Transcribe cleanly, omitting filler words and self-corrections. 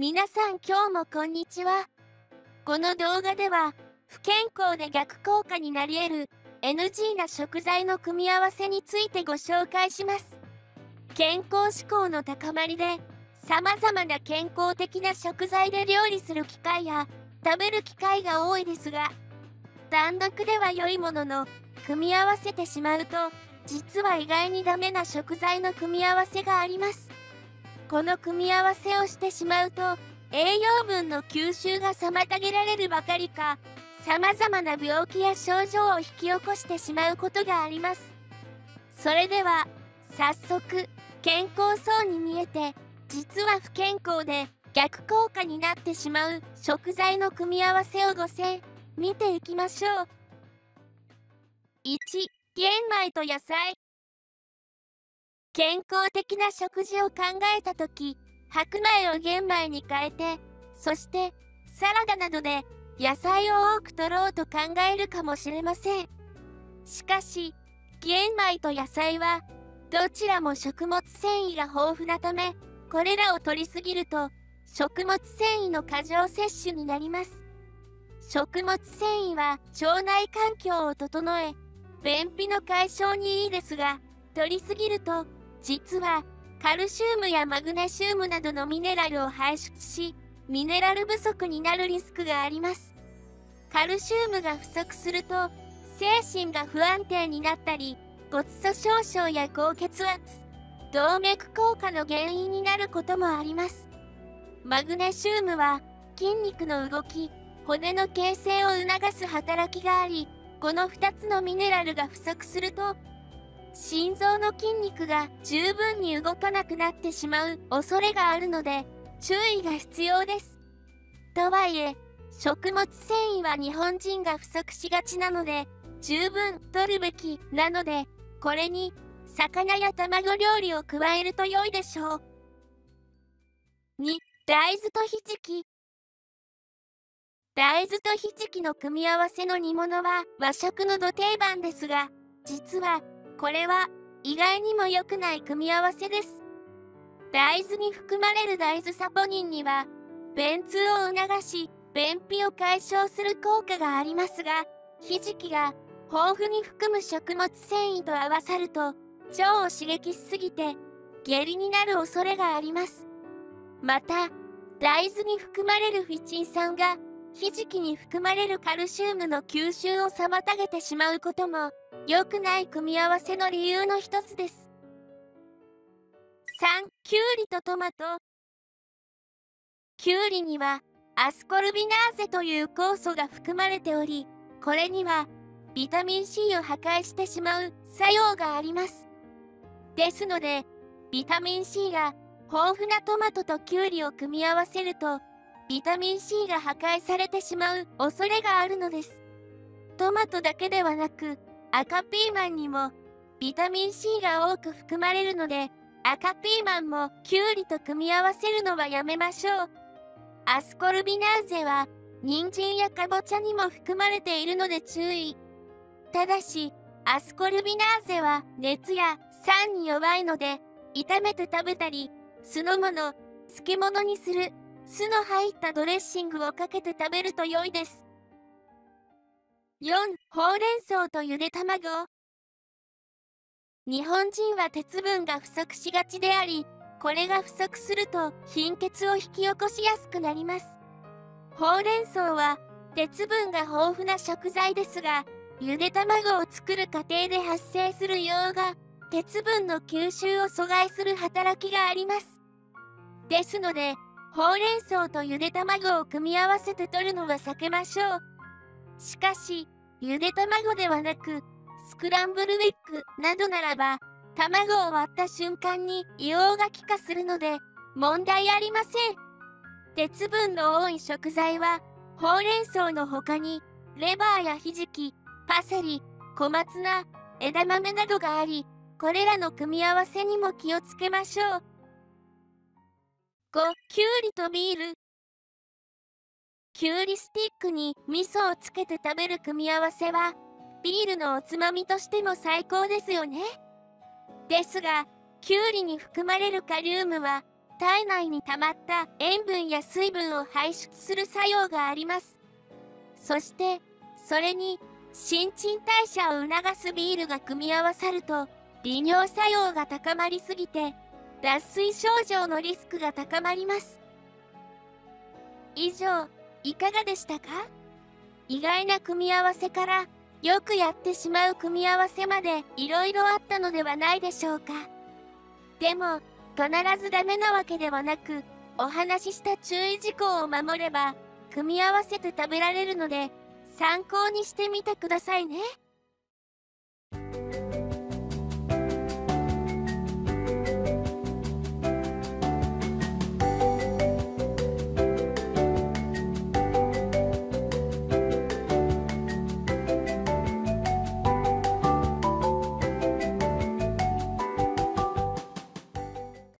皆さん今日もこんにちは。この動画では不健康で逆効果になり得る NG な食材の組み合わせについてご紹介します。健康志向の高まりでさまざまな健康的な食材で料理する機会や食べる機会が多いですが、単独では良いものの組み合わせてしまうと実は意外にダメな食材の組み合わせがあります。この組み合わせをしてしまうと栄養分の吸収が妨げられるばかりか、さまざまな病気や症状を引き起こしてしまうことがあります。それでは早速、健康そうに見えて実は不健康で逆効果になってしまう食材の組み合わせを5選見ていきましょう。1、玄米と野菜。健康的な食事を考えた時、白米を玄米に変えて、そしてサラダなどで野菜を多く摂ろうと考えるかもしれません。しかし玄米と野菜はどちらも食物繊維が豊富なため、これらを摂りすぎると食物繊維の過剰摂取になります。食物繊維は腸内環境を整え便秘の解消にいいですが、摂りすぎると実はカルシウムやマグネシウムなどのミネラルを排出し、ミネラル不足になるリスクがあります。カルシウムが不足すると精神が不安定になったり、骨粗しょう症や高血圧、動脈硬化の原因になることもあります。マグネシウムは筋肉の動き、骨の形成を促す働きがあり、この2つのミネラルが不足すると心臓の筋肉が十分に動かなくなってしまう恐れがあるので注意が必要です。とはいえ食物繊維は日本人が不足しがちなので十分摂るべきなので、これに魚や卵料理を加えると良いでしょう。2、大豆とひじき。大豆とひじきの組み合わせの煮物は和食のど定番ですが、実はこれは意外にも良くない組み合わせです。大豆に含まれる大豆サポニンには便通を促し便秘を解消する効果がありますが、ひじきが豊富に含む食物繊維と合わさると腸を刺激しすぎて下痢になる恐れがあります。また大豆に含まれるフィチン酸がひじきに含まれるカルシウムの吸収を妨げてしまうことも良くない組み合わせの理由の一つです。3、きゅうりとトマト。きゅうりにはアスコルビナーゼという酵素が含まれており、これにはビタミン C を破壊してしまう作用があります。ですのでビタミン C が豊富なトマトときゅうりを組み合わせるとビタミン C が破壊されてしまう恐れがあるのです。トマトだけではなく赤ピーマンにもビタミン C が多く含まれるので、赤ピーマンもきゅうりと組み合わせるのはやめましょう。アスコルビナーゼは人参やかぼちゃにも含まれているので注意。ただしアスコルビナーゼは熱や酸に弱いので、炒めて食べたり酢の物、漬物にする酢の入ったドレッシングをかけて食べると良いです。4、ほうれん草とゆで卵。日本人は鉄分が不足しがちであり、これが不足すると貧血を引き起こしやすくなります。ほうれん草は鉄分が豊富な食材ですが、ゆで卵を作る過程で発生する硫黄が鉄分の吸収を阻害する働きがあります。ですのでほうれん草とゆで卵を組み合わせて摂るのは避けましょう。しかしゆで卵ではなくスクランブルエッグなどならば卵を割った瞬間に硫黄が気化するので問題ありません。鉄分の多い食材はほうれん草の他にレバーやひじき、パセリ、小松菜、枝豆などがあり、これらの組み合わせにも気をつけましょう。5、きゅうりとビール。きゅうりスティックに味噌をつけて食べる組み合わせはビールのおつまみとしても最高ですよね。ですがきゅうりに含まれるカリウムは体内に溜まった塩分や水分を排出する作用があります。そして、それに新陳代謝を促すビールが組み合わさると、利尿作用が高まりすぎて、脱水症状のリスクが高まります。以上、いかがでしたか？意外な組み合わせから、よくやってしまう組み合わせまでいろいろあったのではないでしょうか。でも、必ずダメなわけではなく、お話しした注意事項を守れば、組み合わせて食べられるので、参考にしてみてくださいね。